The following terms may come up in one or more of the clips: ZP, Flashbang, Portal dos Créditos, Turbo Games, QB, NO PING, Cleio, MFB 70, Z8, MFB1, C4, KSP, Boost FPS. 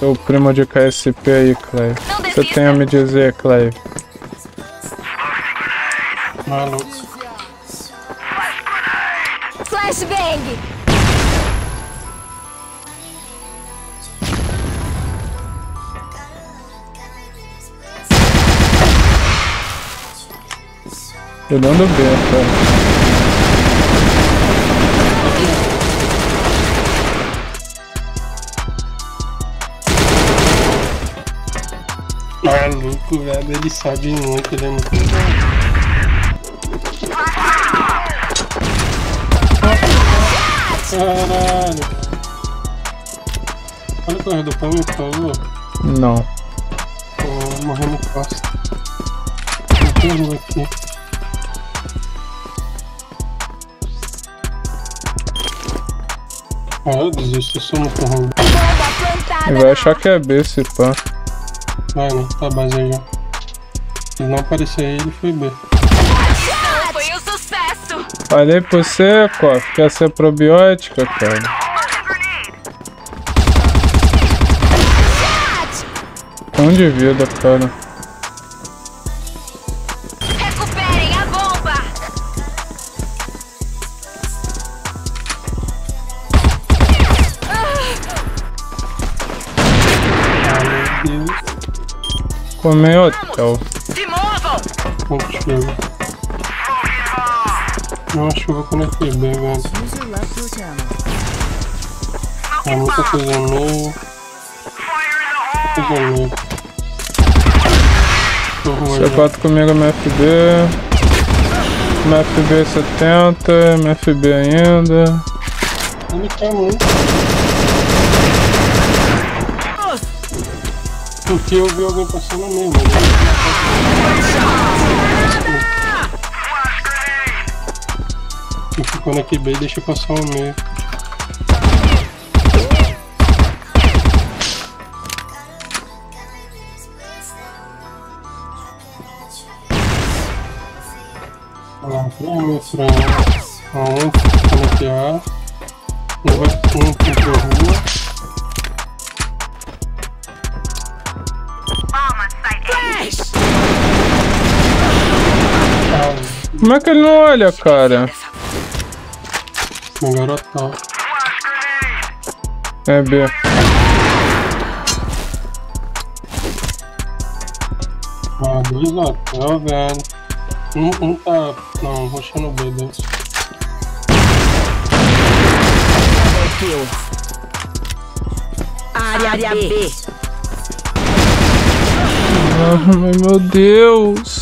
Seu primo de KSP aí, Cleio. O que você tem a me dizer, Cleio? Maluco. Flashbang! Eu dando B, cara. Maluco, velho, ele sabe muito, ele é muito bom. Caralho. Olha o corredor pra mim, por favor. Não. Tô morrendo de costas. Tem um aqui. Ah, eu desisto, eu sou muito ruim. Ele vai achar que é B esse pá. Vai, mano, tá base aí já. Se não aparecer aí, ele foi B. Foi um sucesso! Falei pra você, Cof, quer ser probiótica, cara. Tão de vida, cara. Recuperem a bomba! Ai, meu Deus. Comei hotel. Se movam! Pouco chuva. Não, a chuva conectei bem, velho. É muita coisa meio. Coisa meio. C4 comigo, MFB. MFB 70, MFB ainda. Ele quer muito. Porque eu vi alguém passando mesmo. Eu fico na QB e deixa eu passar o meio. Olha lá, meu frango. Ó, vou bloquear. Eu vou pro rua. Como é que ele não olha, cara? Um garotão. É B. Ah, dois hotel, velho. Um tá... Não, vou achar no B, Deus. Área B. Ai, meu Deus.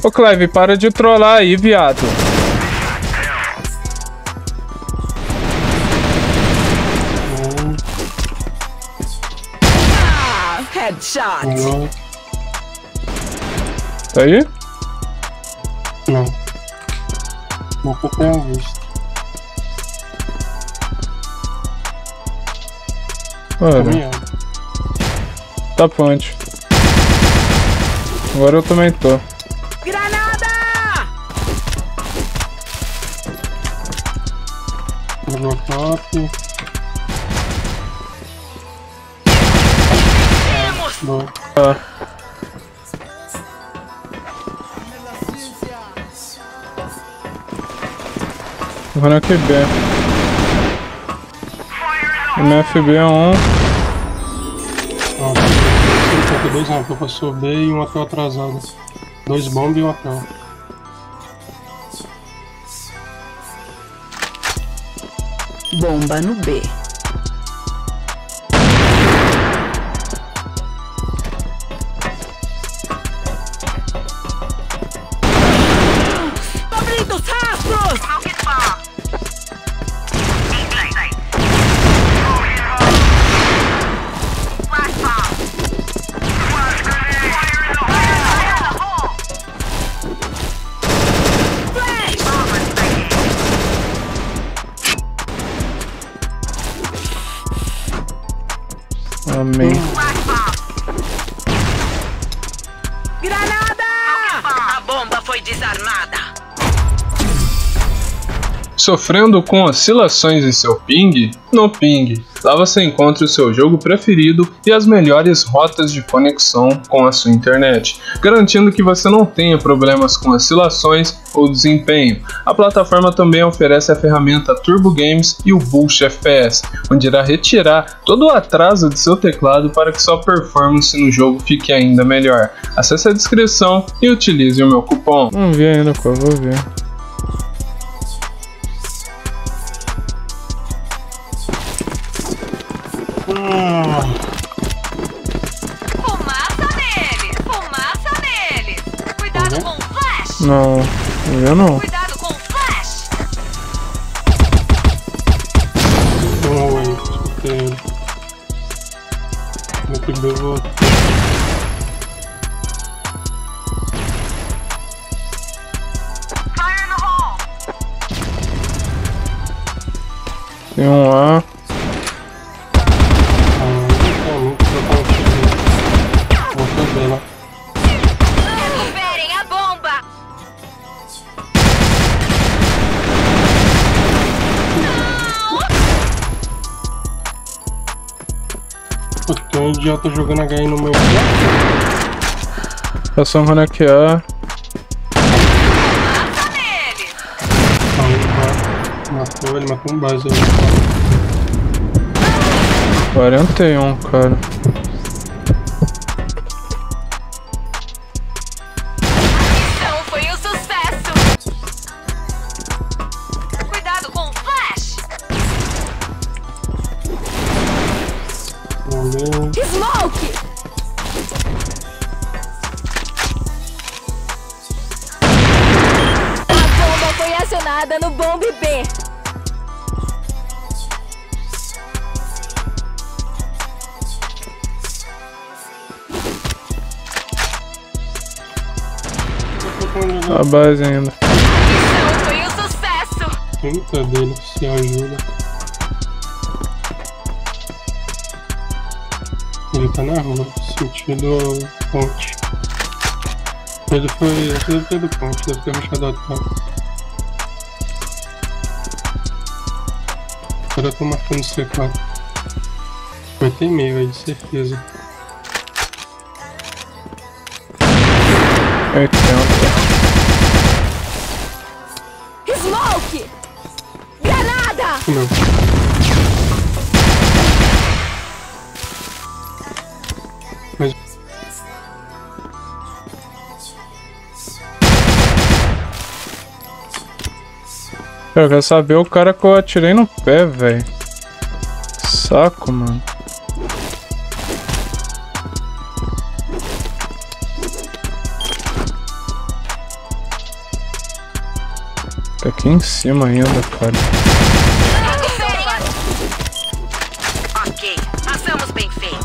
Ô Clive, para de trollar aí, viado. Ah, headshot. Tá aí? Não. Vou copiar a vista. Olha. Tá ponte. Agora eu também tô. No top. Temos! Ah. Vou na QB. MFB1. Tem dois rampas pra subir e um hotel atrasado. Dois bombas e um hotel. Bomba no B. Abrindo os rastros! Amém. Granada! A bomba foi desarmada. sofrendo com oscilações em seu ping? No ping. Lá você encontra o seu jogo preferido e as melhores rotas de conexão com a sua internet, garantindo que você não tenha problemas com oscilações ou desempenho. A plataforma também oferece a ferramenta Turbo Games e o Boost FPS, onde irá retirar todo o atraso de seu teclado para que sua performance no jogo fique ainda melhor. Acesse a descrição e utilize o meu cupom. Não vi ainda, pô, vou ver. Não, eu não. Cuidado com o flash. Tem um lá. Tem um idiota jogando HI no meu. Passou um ronaquear. Matou ele, matou um base. 41, cara. Então foi um sucesso. Cuidado com o flash. Smoke! A bomba foi acionada no bomb B. A base ainda. Não foi um sucesso. Tenta dele, se ajuda. Ele tá na rua, sentido ponte. Ele foi. Ele foi do ponte, deve ter mexado a tela. Agora eu tô marcando C4. Vai ter meio aí, de certeza. 80. Smoke! Granada! Não. Eu quero saber o cara que eu atirei no pé, velho. Saco, mano. Tá aqui em cima ainda, cara. Ok, passamos bem feito.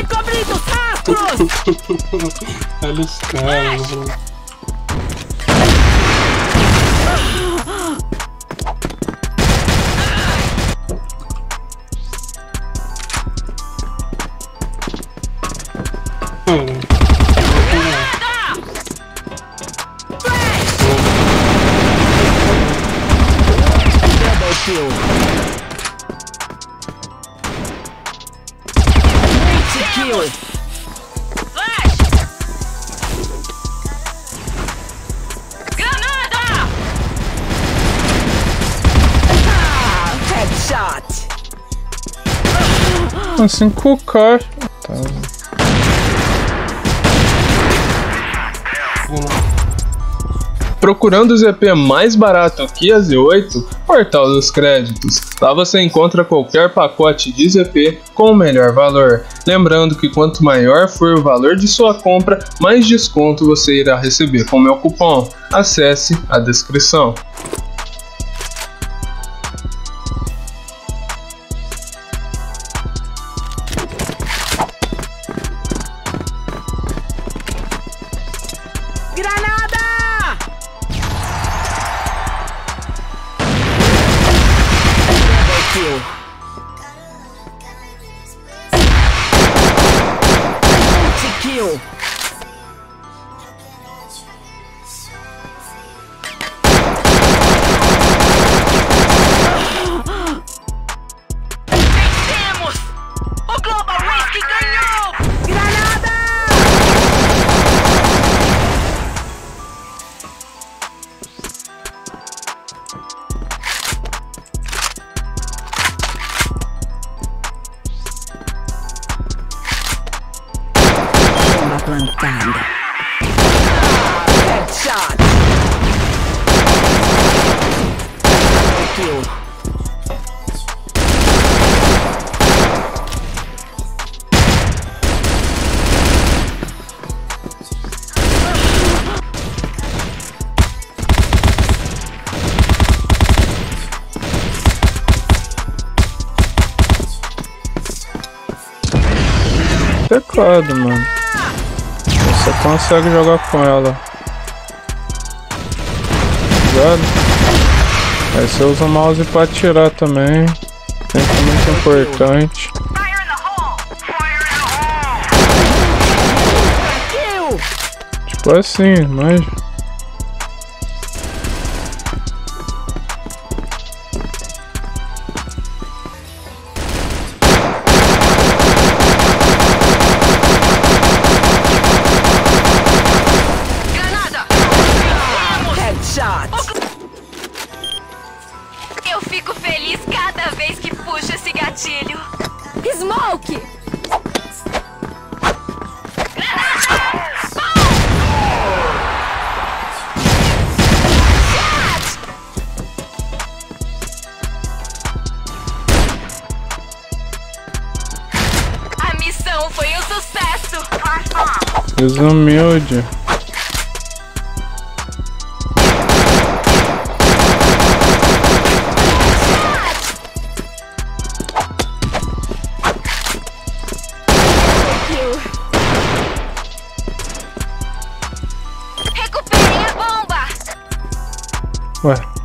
Encobrindo rastros! Olha os caras, mano. Granada! 5k. Tá. Procurando o ZP mais barato que a Z8, Portal dos Créditos. Lá você encontra qualquer pacote de ZP com o melhor valor. Lembrando que quanto maior for o valor de sua compra, mais desconto você irá receber com o meu cupom. Acesse a descrição. plantada. Headshot. Kill. Pecado, mano. Você consegue jogar com ela. Ligado? Aí você usa o mouse pra atirar também. Sempre muito importante. Tipo assim, mas... Desumilde. Recuperei a bomba. Ué.